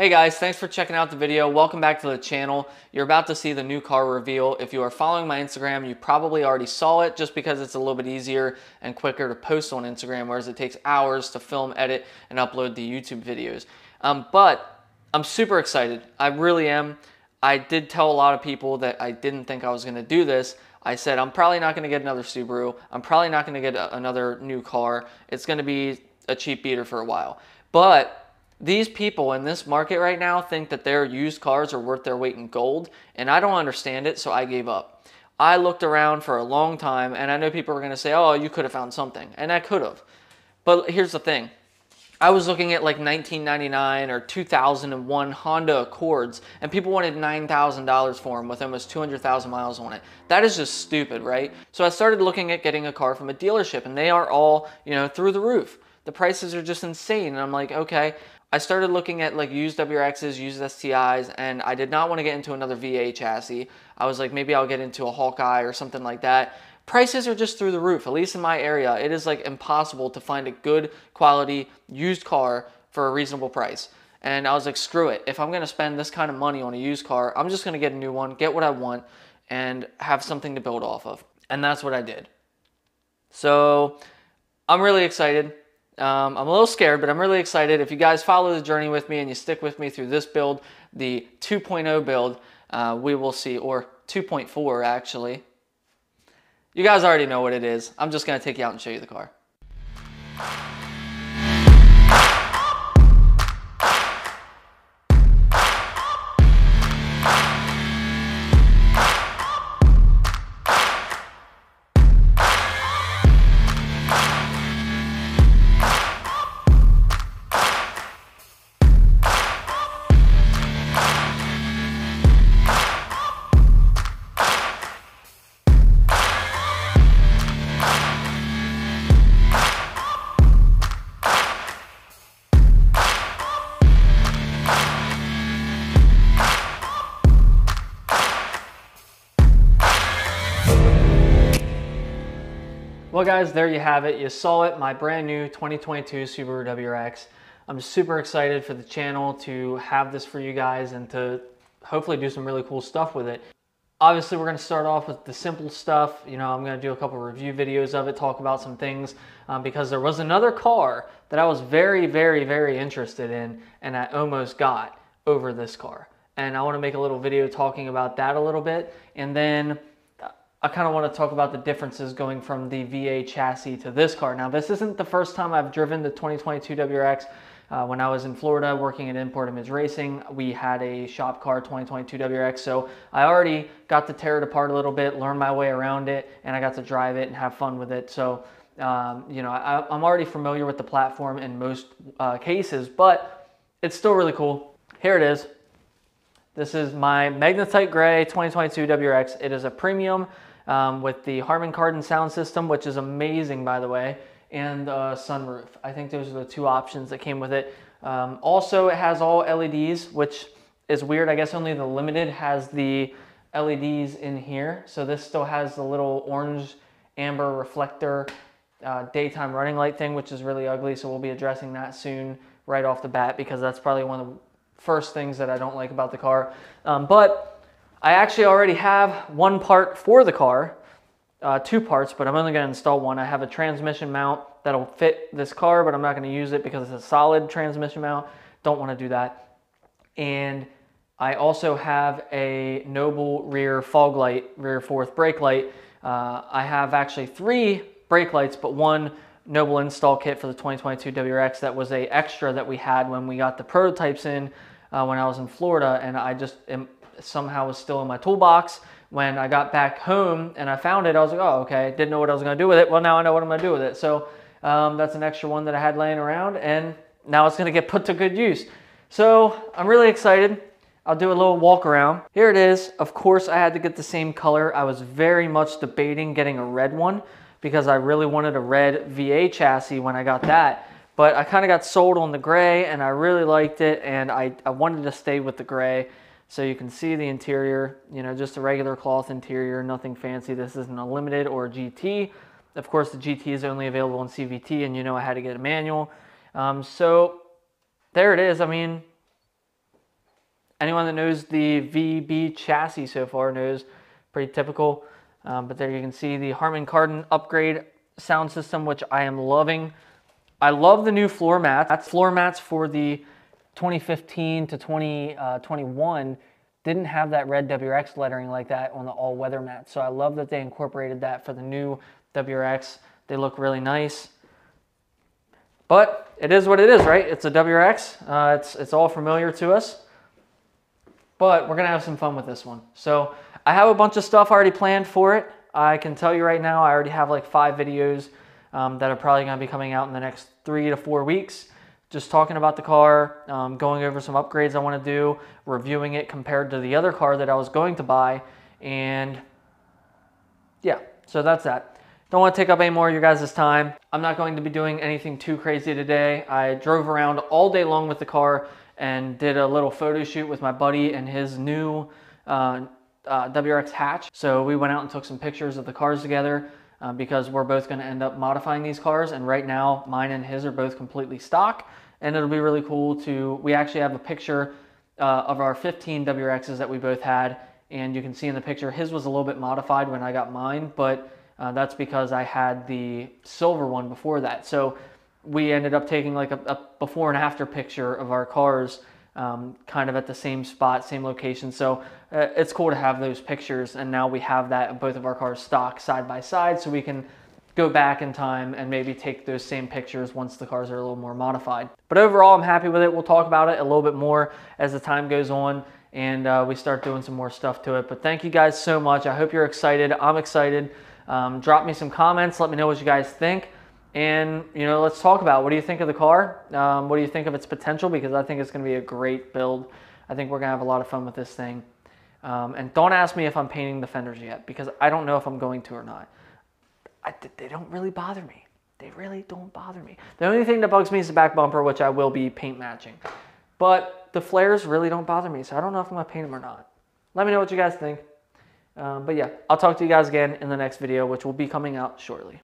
Hey guys, thanks for checking out the video. Welcome back to the channel. You're about to see the new car reveal. If you are following my Instagram, you probably already saw it just because it's a little bit easier and quicker to post on Instagram, whereas it takes hours to film, edit, and upload the YouTube videos. But I'm super excited. I really am. I did tell a lot of people that I didn't think I was gonna do this. I said, I'm probably not gonna get another Subaru. I'm probably not gonna get another new car. It's gonna be a cheap beater for a while. But these people in this market right now think that their used cars are worth their weight in gold, and I don't understand it, so I gave up. I looked around for a long time, and I know people are going to say, oh, you could have found something, and I could have. But here's the thing. I was looking at like 1999 or 2001 Honda Accords, and people wanted $9,000 for them with almost 200,000 miles on it. That is just stupid, right? So I started looking at getting a car from a dealership, and they are all, you know, through the roof. The prices are just insane, and I'm like, okay. I started looking at like used WRXs, used STIs, and I did not want to get into another VA chassis. I was like, maybe I'll get into a Hawkeye or something like that. Prices are just through the roof, at least in my area. It is like impossible to find a good quality used car for a reasonable price. And I was like, screw it. If I'm going to spend this kind of money on a used car, I'm just going to get a new one, get what I want, and have something to build off of. And that's what I did. So I'm really excited. I'm a little scared, but I'm really excited. If you guys follow the journey with me and you stick with me through this build, the 2.0 build, we will see, or 2.4 actually. You guys already know what it is. I'm just going to take you out and show you the car. Well guys, there you have it. You saw it, my brand new 2022 Subaru WRX. I'm super excited for the channel to have this for you guys and to hopefully do some really cool stuff with it. Obviously, we're going to start off with the simple stuff. You know, I'm going to do a couple review videos of it, talk about some things, because there was another car that I was very, very, very interested in, and I almost got over this car. And I want to make a little video talking about that a little bit, and then I kind of want to talk about the differences going from the VA chassis to this car. Now, this isn't the first time I've driven the 2022 WRX. When I was in Florida working at Import Image Racing, we had a shop car 2022 WRX. So I already got to tear it apart a little bit, learn my way around it, and I got to drive it and have fun with it. So, you know, I'm already familiar with the platform in most cases, but it's still really cool. Here it is. This is my Magnetite Gray 2022 WRX. It is a premium with the Harman Kardon sound system, which is amazing, by the way, and sunroof. I think those are the two options that came with it. Also, it has all LEDs, which is weird. I guess only the Limited has the LEDs in here. So this still has the little orange amber reflector daytime running light thing, which is really ugly. So we'll be addressing that soon right off the bat, because that's probably one of the first things that I don't like about the car. But I actually already have one part for the car, two parts, but I'm only going to install one. I have a transmission mount that'll fit this car, but I'm not going to use it because it's a solid transmission mount. Don't want to do that. And I also have a Noble rear fog light, rear fourth brake light. I have actually three brake lights, but one Noble install kit for the 2022 WRX that was an extra that we had when we got the prototypes in when I was in Florida, and I just somehow was still in my toolbox when I got back home and I found it. I was like, oh, okay. Didn't know what I was going to do with it. Well, now I know what I'm going to do with it. So that's an extra one that I had laying around, and now it's going to get put to good use. So I'm really excited. I'll do a little walk around. Here it is. Of course, I had to get the same color. I was very much debating getting a red one because I really wanted a red VA chassis when I got that. But I kind of got sold on the gray, and I really liked it, and I wanted to stay with the gray. So you can see the interior, you know, just a regular cloth interior, nothing fancy. This isn't a Limited or a GT. Of course, the GT is only available in CVT, and you know I had to get a manual. So there it is. I mean, Anyone that knows the VB chassis so far knows, pretty typical. But there you can see the Harman Kardon upgrade sound system, which I am loving. I love the new floor mats. That's floor mats for the 2015 to 2021 didn't have that red WRX lettering like that on the all-weather mat. So I love that they incorporated that for the new WRX. They look really nice. But it is what it is, right? It's a WRX. It's all familiar to us. But we're going to have some fun with this one. So I have a bunch of stuff already planned for it. I can tell you right now, I already have like 5 videos that are probably going to be coming out in the next 3 to 4 weeks. Just talking about the car, going over some upgrades I want to do, reviewing it compared to the other car that I was going to buy. And yeah, so that's that. Don't want to take up any more of your guys' time. I'm not going to be doing anything too crazy today. I drove around all day long with the car and did a little photo shoot with my buddy and his new WRX hatch. So we went out and took some pictures of the cars together because we're both going to end up modifying these cars. And right now mine and his are both completely stock, and it'll be really cool to, we actually have a picture of our 15 WRXs that we both had, and you can see in the picture his was a little bit modified when I got mine, but that's because I had the silver one before that. So we ended up taking like a before and after picture of our cars, kind of at the same spot, same location. So it's cool to have those pictures, and now we have that both of our cars stock side by side, so we can go back in time and maybe take those same pictures once the cars are a little more modified. But overall, I'm happy with it. We'll talk about it a little bit more as the time goes on and we start doing some more stuff to it. But thank you guys so much. I hope you're excited. I'm excited. Drop me some comments. Let me know what you guys think. And, you know, let's talk about what do you think of the car? What do you think of its potential? Because I think it's going to be a great build. I think we're going to have a lot of fun with this thing. And don't ask me if I'm painting the fenders yet, because I don't know if I'm going to or not. They don't really bother me. They really don't bother me. The only thing that bugs me is the back bumper, which I will be paint matching. But the flares really don't bother me, so I don't know if I'm going to paint them or not. Let me know what you guys think. But yeah, I'll talk to you guys again in the next video, which will be coming out shortly.